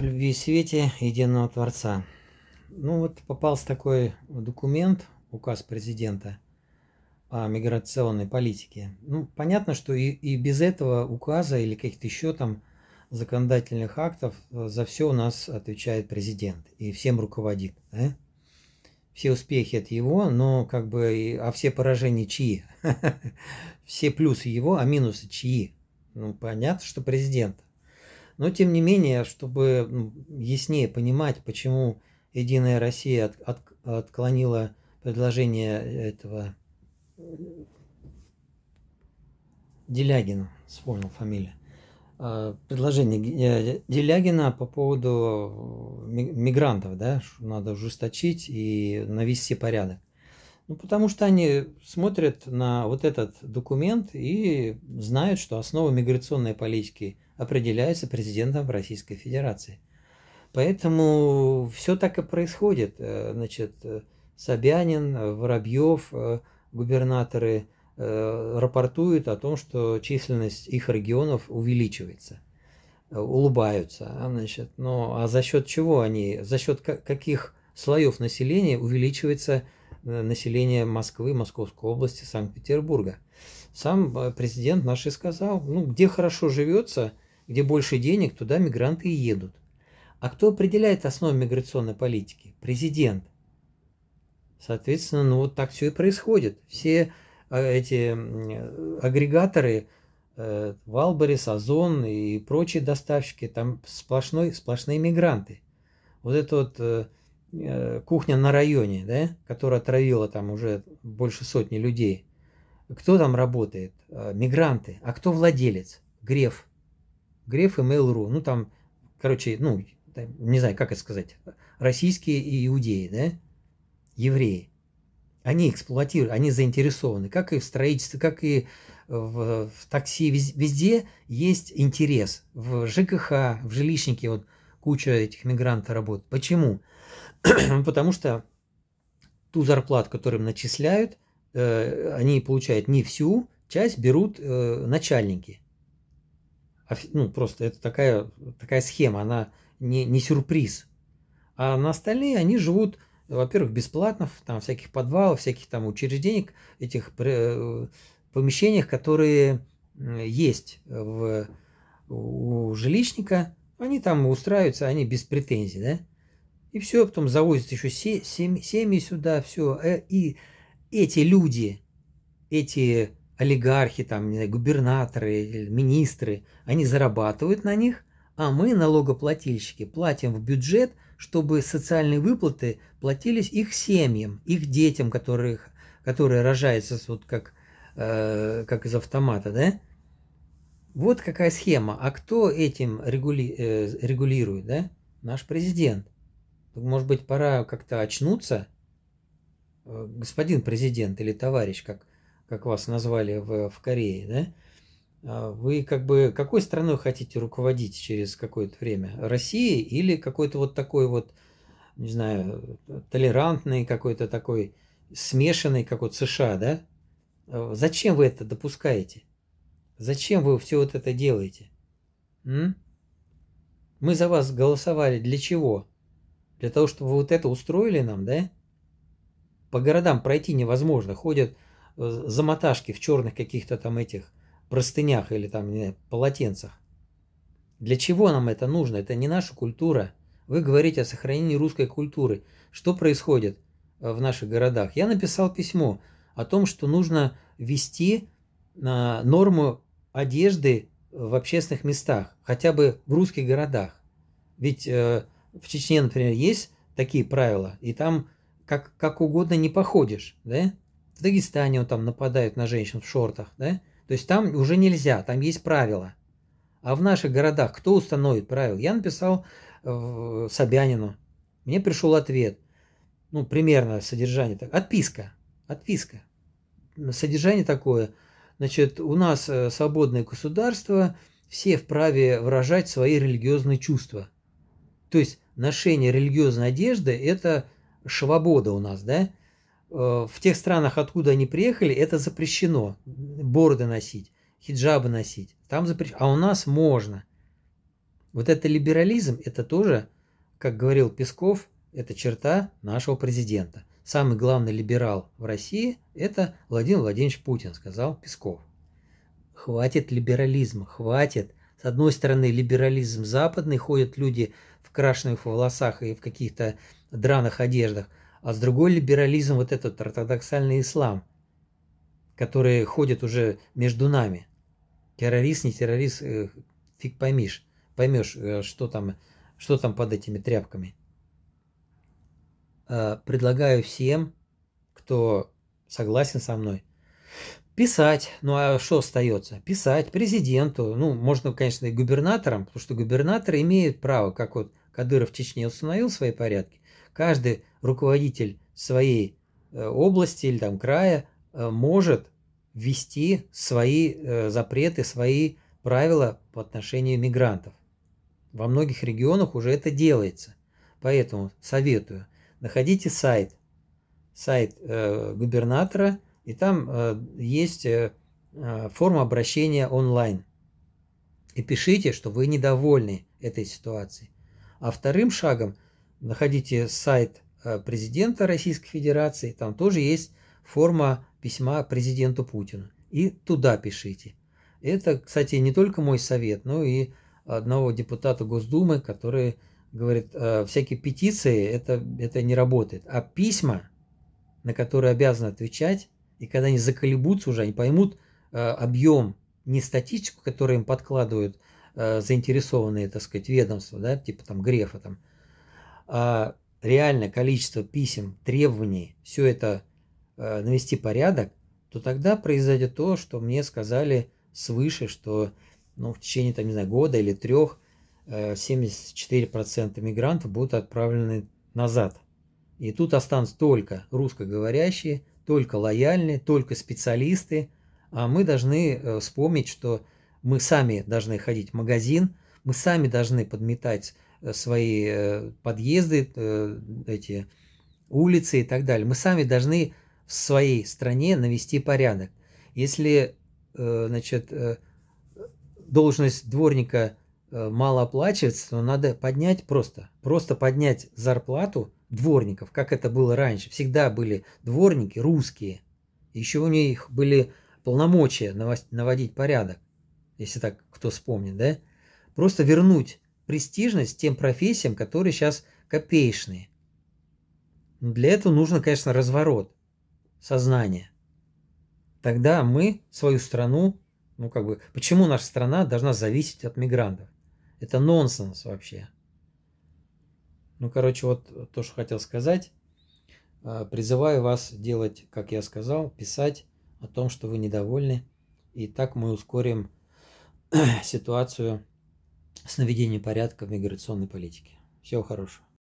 любви и свете единого Творца. Ну вот попался такой документ, указ президента о миграционной политике. Ну, понятно, что и без этого указа или каких-то еще там законодательных актов за все у нас отвечает президент и всем руководит. Да? Все успехи от его, но как бы, а все поражения чьи? Все плюсы его, а минусы чьи? Ну, понятно, что президент. Но тем не менее, чтобы яснее понимать, почему «Единая Россия» отклонила предложение этого Делягина, вспомнил фамилию, предложение Делягина по поводу мигрантов, да, что надо ужесточить и навести порядок. Ну, потому что они смотрят на вот этот документ и знают, что основа миграционной политики определяется президентом Российской Федерации. Поэтому все так и происходит. Значит, Собянин, Воробьев, губернаторы рапортуют о том, что численность их регионов увеличивается, улыбаются. Значит, ну, а за счет чего они, за счет каких слоев населения увеличивается население Москвы, Московской области, Санкт-Петербурга? Сам президент наш и сказал, ну, где хорошо живется, где больше денег, туда мигранты и едут. А кто определяет основу миграционной политики? Президент. Соответственно, ну вот так все и происходит. Все эти агрегаторы, Валборис, Озон и прочие доставщики, там сплошные мигранты. Вот эта вот кухня на районе, да, которая отравила там уже больше сотни людей. Кто там работает? Мигранты. А кто владелец? Греф. Греф и Mail.ru. Ну там... Короче, ну, не знаю, как это сказать, российские иудеи, да, евреи, они эксплуатируют, они заинтересованы, как и в строительстве, как и в такси, везде есть интерес, в ЖКХ, в жилищнике вот куча этих мигрантов работает. Почему? Потому что ту зарплату, которую им начисляют, они получают не всю, часть берут начальники. Ну, просто это такая схема, она не сюрприз. А на остальные они живут, во-первых, бесплатно, там всяких подвалов, всяких там учреждений, этих помещениях, которые есть у жилищника. Они там устраиваются, они без претензий, да? И все, потом завозят еще семьи сюда, все. И эти люди, эти... олигархи, там, не знаю, губернаторы, министры, они зарабатывают на них, а мы, налогоплательщики, платим в бюджет, чтобы социальные выплаты платились их семьям, их детям, которые рожаются вот как из автомата, да? Вот какая схема. А кто этим регулирует, да? Наш президент. Может быть, пора как-то очнуться, господин президент или товарищ, как вас назвали в Корее, да? Вы как бы какой страной хотите руководить через какое-то время? Россией или какой-то вот такой вот, не знаю, толерантный, какой-то такой смешанный, как вот США, да? Зачем вы это допускаете? Зачем вы все вот это делаете? Мы за вас голосовали для чего? Для того, чтобы вы вот это устроили нам, да? По городам пройти невозможно, ходят... замоташки в черных каких-то там этих простынях или там, не знаю, полотенцах. Для чего нам это нужно? Это не наша культура. Вы говорите о сохранении русской культуры. Что происходит в наших городах? Я написал письмо о том, что нужно ввести норму одежды в общественных местах, хотя бы в русских городах. Ведь в Чечне, например, есть такие правила, и там как угодно не походишь, да? В Дагестане он там нападает на женщин в шортах, да? То есть там уже нельзя, там есть правила. А в наших городах кто установит правила? Я написал Собянину, мне пришел ответ, ну, примерно содержание, отписка. Содержание такое, значит, у нас свободное государство, все вправе выражать свои религиозные чувства. То есть ношение религиозной одежды – это свобода у нас, да? В тех странах, откуда они приехали, это запрещено. Борды носить, хиджабы носить. Там запрещено. А у нас можно. Вот это либерализм, это тоже, как говорил Песков, это черта нашего президента. Самый главный либерал в России – это Владимир Владимирович Путин, сказал Песков. Хватит либерализма, хватит. С одной стороны, либерализм западный, ходят люди в крашеных волосах и в каких-то драных одеждах, а с другой либерализм, вот этот ортодоксальный ислам, который ходит уже между нами. Террорист, не террорист, фиг поймешь, что там под этими тряпками. Предлагаю всем, кто согласен со мной, писать. Ну а что остается? Писать президенту. Ну, можно, конечно, и губернаторам, потому что губернаторы имеют право, как вот Кадыров в Чечне установил свои порядки. Каждый руководитель своей области или там края может ввести свои запреты, свои правила по отношению мигрантов. Во многих регионах уже это делается. Поэтому советую. Находите сайт губернатора, и там есть форма обращения онлайн. И пишите, что вы недовольны этой ситуацией. А вторым шагом находите сайт президента Российской Федерации, там тоже есть форма письма президенту Путину. И туда пишите. Это, кстати, не только мой совет, но и одного депутата Госдумы, который говорит, всякие петиции, это не работает. А письма, на которые обязаны отвечать, и когда они заколебутся уже, они поймут объем, не статистику, которую им подкладывают заинтересованные, так сказать, ведомства, да, типа там Грефа, там, а реальное количество писем, требований, все это навести порядок, то тогда произойдет то, что мне сказали свыше, что ну, в течение, там, не знаю, года или 3 74% мигрантов будут отправлены назад. И тут останутся только русскоговорящие, только лояльные, только специалисты. А мы должны вспомнить, что мы сами должны ходить в магазин, мы сами должны подметать свои подъезды, эти улицы и так далее. Мы сами должны в своей стране навести порядок. Если, значит, должность дворника мало оплачивается, но надо поднять просто поднять зарплату дворников, как это было раньше. Всегда были дворники русские, еще у них были полномочия наводить порядок, если так кто вспомнит, да? Просто вернуть престижность тем профессиям, которые сейчас копеечные. Но для этого нужно, конечно, разворот сознания. Тогда мы свою страну, ну как бы, почему наша страна должна зависеть от мигрантов? Это нонсенс вообще. Ну, короче, вот то, что хотел сказать. Призываю вас делать, как я сказал, писать о том, что вы недовольны. И так мы ускорим ситуацию с наведением порядка в миграционной политике. Всего хорошего.